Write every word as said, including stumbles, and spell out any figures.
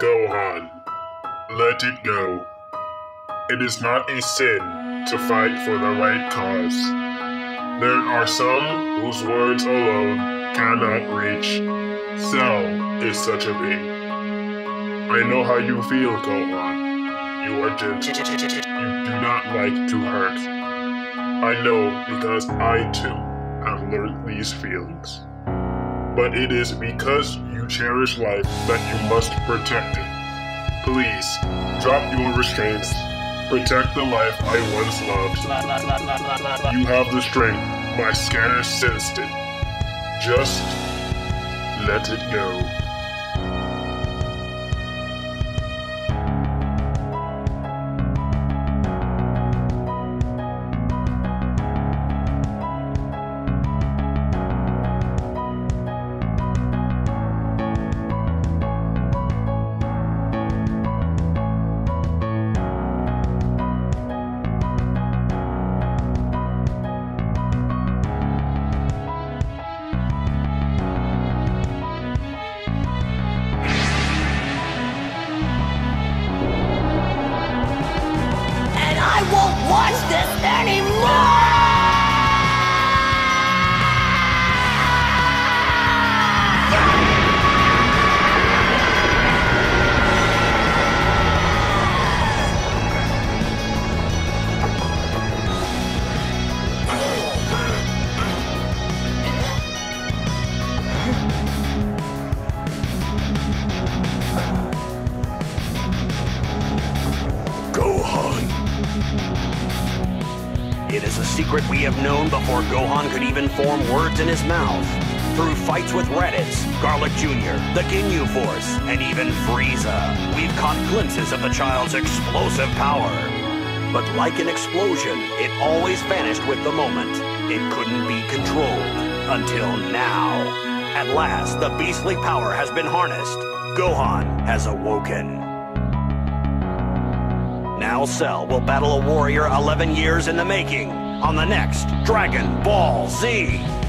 Gohan, let it go. It is not a sin to fight for the right cause. There are some whose words alone cannot reach. Cell is such a being. I know how you feel, Gohan. You are gentle. You do not like to hurt. I know because I too have learned these feelings. But it is because you cherish life that you must protect it. Please, drop your restraints. Protect the life I once loved. You have the strength. My scanner sensed it. Just let it go. Watch this anymore! It is a secret we have known before Gohan could even form words in his mouth. Through fights with Raditz, Garlic Junior, the Ginyu Force, and even Frieza, we've caught glimpses of the child's explosive power. But like an explosion, it always vanished with the moment. It couldn't be controlled. Until now. At last, the beastly power has been harnessed. Gohan has awoken. Now Cell will battle a warrior eleven years in the making on the next Dragon Ball Z.